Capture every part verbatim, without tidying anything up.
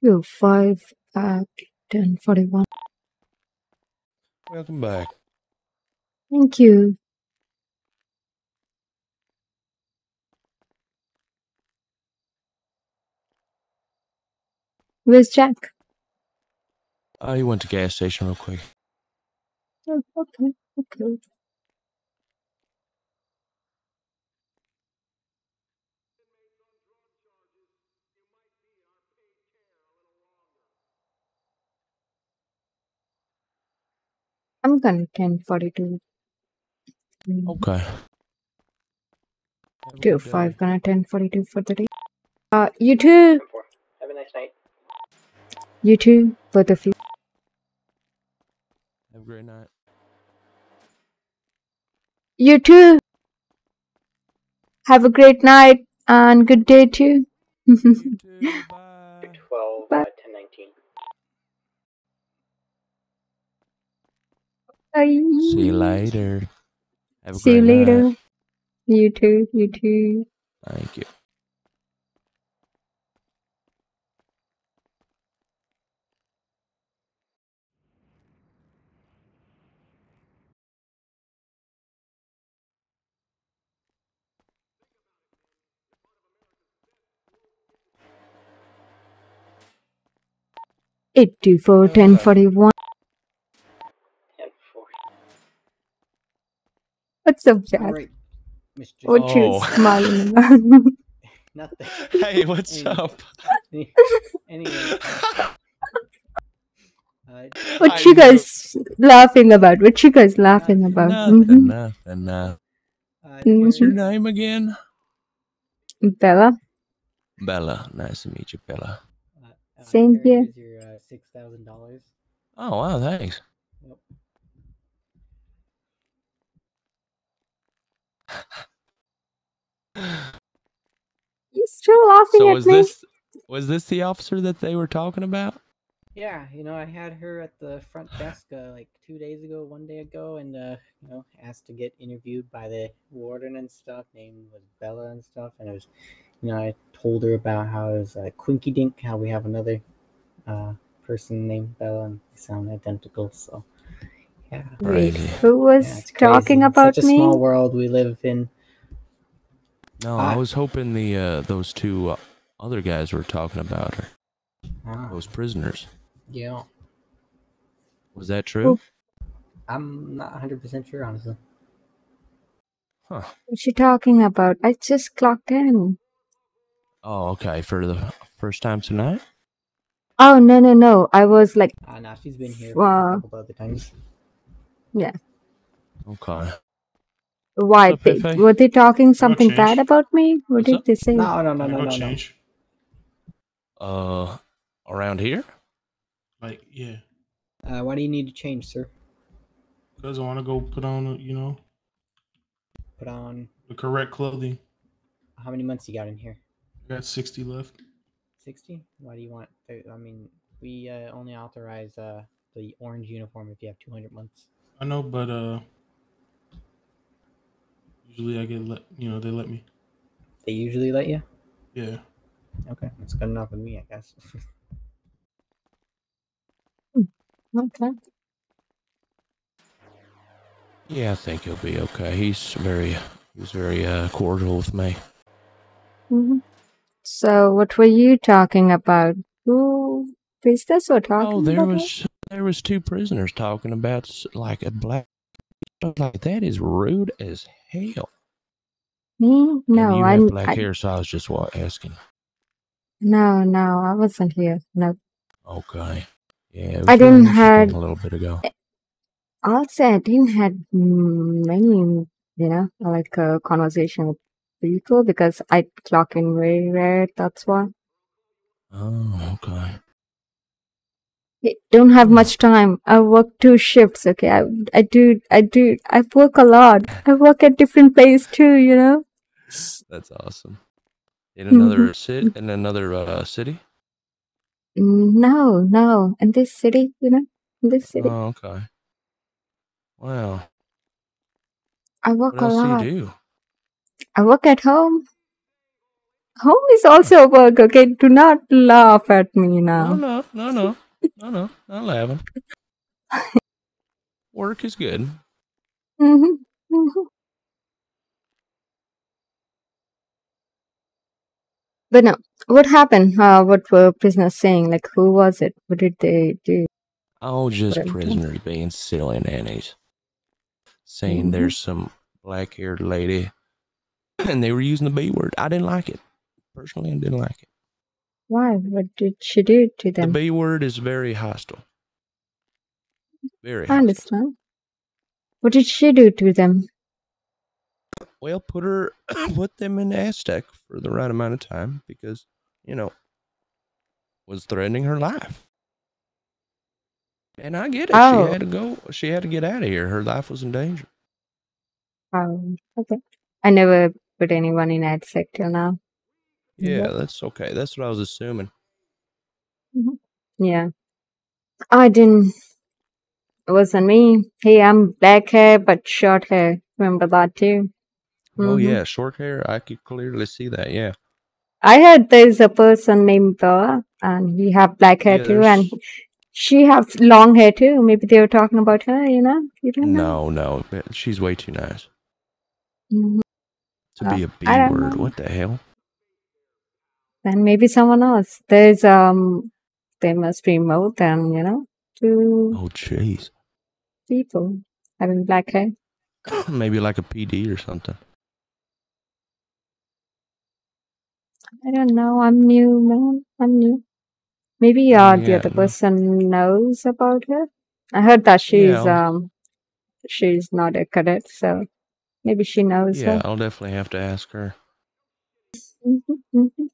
two oh five at ten forty-one. Welcome back. Thank you. Where's Jack? I went to gas station real quick. Oh, okay, okay. I'm gonna ten forty-two. Mm. Okay. two oh five, gonna ten forty-two for the day. Uh, you too! Have a nice night. You too, both of you. Have a great night. You too! Have a great night and good day too. You too. Bye. twelve, bye. Uh, ten nineteen. See you later. Have a See you later. Night. You too. You too. Thank you. eight two four ten forty-one. What's up, Jack? Right, what oh. you smiling about? Nothing. Hey, what's anyway. up? Anyway. What I you know. guys laughing about? What you guys laughing nothing, about? Nothing, mm-hmm. nothing, nothing. Uh, What's your name again? Bella. Bella. Nice to meet you, Bella. Uh, uh, Same here. Your, uh, six thousand dollars. Oh, wow, thanks. Yep. You're still laughing so at was me. This, was this the officer that they were talking about? Yeah, you know, I had her at the front desk uh, like two days ago, one day ago, and uh, you know, asked to get interviewed by the warden and stuff. Name was Bella and stuff, and it was, you know, I told her about how it was uh, Quinky Dink, how we have another uh, person named Bella, and they sound identical, so. Yeah. Wait, who was yeah, talking about Such a me? Small world we live in. No, uh, I was hoping the uh, those two uh, other guys were talking about her. Uh, those prisoners. Yeah. Was that true? I'm not one hundred percent sure, honestly. Huh. What's she talking about? I just clocked in. Oh, okay. For the first time tonight? Oh, no, no, no. I was like... Uh, nah, she's been here uh, a couple other times. Yeah. Okay. Why? Up, they, were they talking something bad about me? What What's did up? they say? No, no, no, no, no, no. Uh, around here? Like, yeah. Uh, why do you need to change, sir? Because I want to go put on, you know. Put on. The correct clothing. How many months you got in here? I got sixty left. sixty? Why do you want? I mean, we uh, only authorize uh, the orange uniform if you have two hundred months. I know, but uh, usually I get let, you know, they let me. They usually let you? Yeah. Okay, that's good enough with me, I guess. Okay. Yeah, I think he'll be okay. He's very, he's very uh, cordial with me. Mm-hmm. So, what were you talking about? Who priestess were talking about? Oh, there about was... It? There was two prisoners talking about like a black stuff like that is rude as hell. Me? No, I had black I, hair, so I was just asking. No, no, I wasn't here. No. Okay. Yeah. I didn't had a little bit ago. Also, I didn't had many, you know, like a conversation with people because I clock in very rare. That's why. Oh, okay. I don't have much time. I work two shifts, okay? I, I do, I do, I work a lot. I work at different places too, you know? That's awesome. In another city? In another uh, city? No, no. In this city, you know? In this city. Oh, okay. Wow. I work a lot. What else do you do? I work at home. Home is also work, okay? Do not laugh at me now. No, no, no, no. No, no, not laughing. Work is good. Mm-hmm. Mm-hmm. But no, what happened? Uh, what were prisoners saying? Like, who was it? What did they do? Oh, just What- prisoners being silly nannies. Saying Mhm. there's some black-haired lady, and they were using the B word. I didn't like it. Personally, I didn't like it. Why? What did she do to The them? B word is very hostile. Very I hostile. understand. What did she do to them? Well, put her, put them in Aztec for the right amount of time because, you know, was threatening her life. And I get it. She Oh, had to go. She had to get out of here. Her life was in danger. oh, okay. I never put anyone in ad sec till now. Yeah, Yep. that's okay. That's what I was assuming. hmm Yeah. I didn't. It wasn't me. Hey, I'm black hair but short hair. Remember that too? Oh Mm-hmm. yeah, short hair. I could clearly see that. Yeah, I heard there's a person named Bella and he have black hair yeah. too and There's he- she have long hair too. Maybe they were talking about her, you know? You don't know. no, no. but She's way too nice Mhm. to Uh, be a I B don't word. know. What the hell? Then maybe someone else. There's um there must be more than, you know, two Oh jeez. people having black hair. Maybe like a P D or something. I don't know. I'm new, man. I'm new. Maybe uh the Yeah, other no. person knows about her. I heard that Yeah, she's I'll, um she's not a cadet, so maybe she knows yeah. her. I'll definitely have to ask her. Mhm, mhm.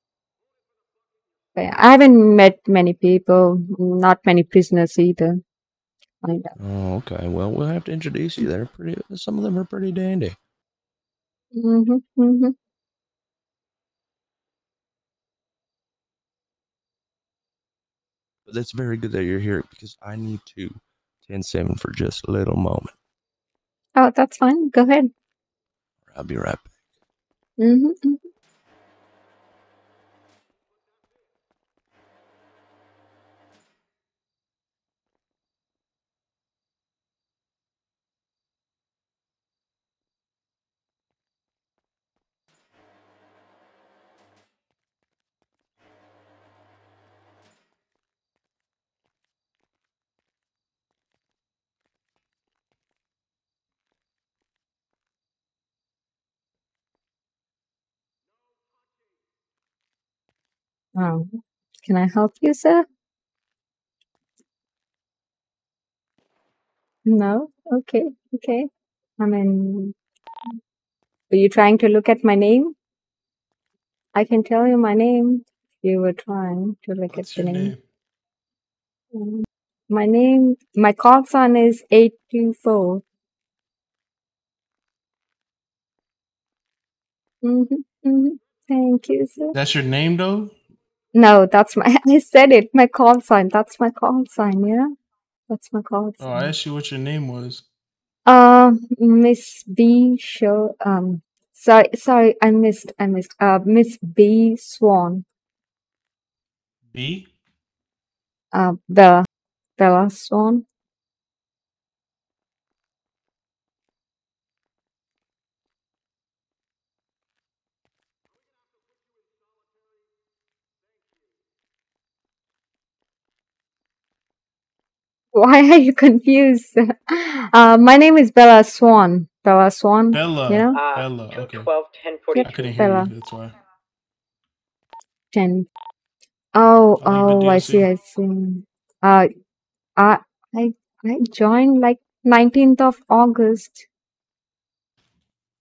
But yeah, I haven't met many people, not many prisoners either. I know. Oh, okay. Well, we'll have to introduce you. They're pretty. Some of them are pretty dandy. hmm hmm But that's very good that you're here because I need to ten seven for just a little moment. Oh, that's fine. Go ahead. I'll be right back. hmm Oh, can I help you, sir? No? Okay, okay. I mean, were you trying to look at my name? I can tell you my name. You were trying to look at What's the your name. name? Um, My name, my call sign is eight two four. Mm-hmm, mm-hmm. Thank you, sir. That's your name though? No, that's my, I said it, my call sign. That's my call sign, yeah? That's my call Oh, I sign. asked you what your name was. Uh, Miss B show, um, sorry, sorry, I missed, I missed, uh, Miss B Swan, B? uh, Bella, Bella Swan. Why are you confused? Uh, my name is Bella Swan, Bella Swan, you Bella. know? Uh, Bella, two okay. twelve ten Yep, I forty-two. couldn't hear you, Bella, that's why. ten. Oh, How you been oh, I doing, see, C? I see. Uh, I, I, I joined like nineteenth of August.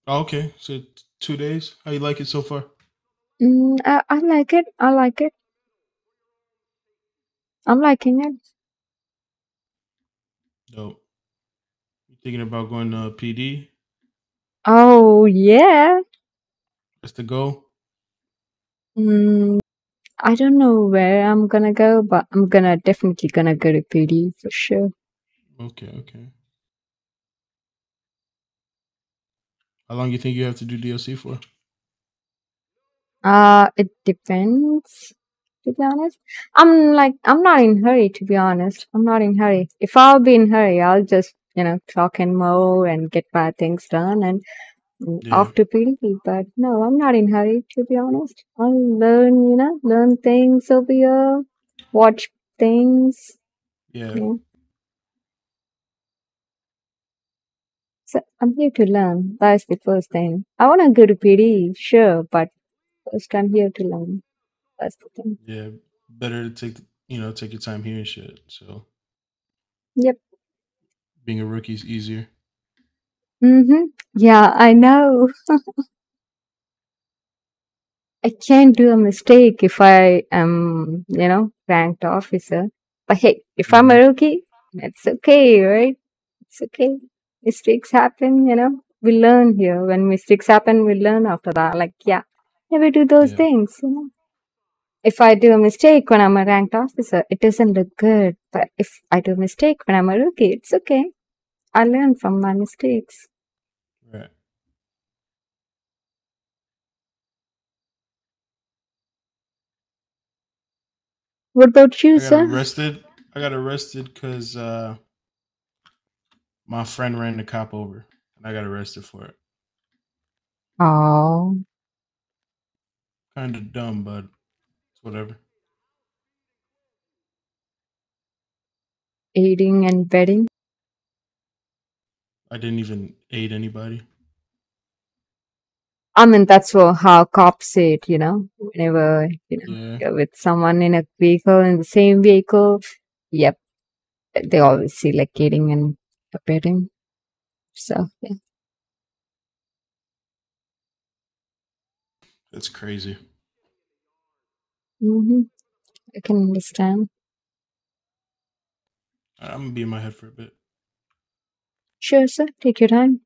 Oh, okay. So t- two days. How you like it so far? Mm, I, I like it, I like it, I'm liking it. Dope. You thinking about going to P D? Oh, yeah. That's the goal. Mm, I don't know where I'm gonna go, but I'm gonna definitely gonna go to P D for sure. Okay, okay. How long you think you have to do D L C for? Uh, it depends, to be honest. I'm like, I'm not in hurry, to be honest. I'm not in hurry. If I'll be in hurry, I'll just, you know, talk and mow and get my things done and mm, Yeah. off to P D P. But no, I'm not in hurry, to be honest. I'll learn, you know, learn things over here, watch things. Yeah. Yeah. So I'm here to learn. That's the first thing. I want to go to P D, sure, but first I'm here to learn. That's the thing. Yeah. Better to take you know, take your time here and shit. So Yep. being a rookie is easier. Mm-hmm. Yeah, I know. I can't do a mistake if I am, you know, ranked officer. But hey, if I'm a hmm rookie, it's okay, right? It's okay. Mistakes happen, you know. We learn here. When mistakes happen, we learn after that. Like, yeah, never do those Yeah. things, you know. If I do a mistake when I'm a ranked officer, it doesn't look good. But if I do a mistake when I'm a rookie, it's okay. I learn from my mistakes. Right. What about you, I got sir? arrested. I got arrested because uh my friend ran the cop over and I got arrested for it. Oh, Kinda dumb, but it's whatever. aiding and betting. I didn't even aid anybody. I mean, that's wha- how cops say it, you know. Whenever you know Yeah. you're with someone in a vehicle, in the same vehicle, yep, they always see like aiding and abetting. So yeah, That's crazy. hmm I can understand. I- I'm gonna be in my head for a bit. Sure, sir. Take your time.